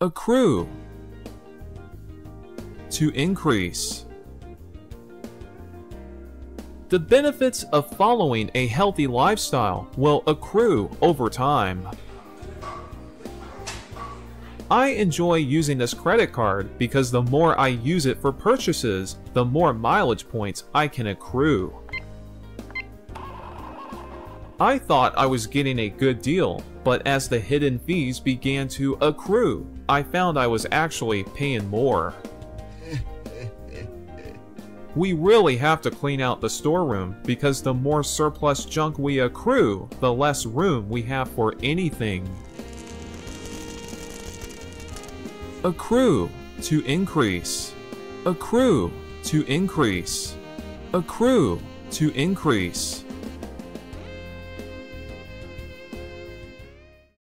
Accrue. To increase. The benefits of following a healthy lifestyle will accrue over time. I enjoy using this credit card because the more I use it for purchases, the more mileage points I can accrue. I thought I was getting a good deal, but as the hidden fees began to accrue, I found I was actually paying more. We really have to clean out the storeroom because the more surplus junk we accrue, the less room we have for anything. Accrue to increase. Accrue to increase. Accrue to increase.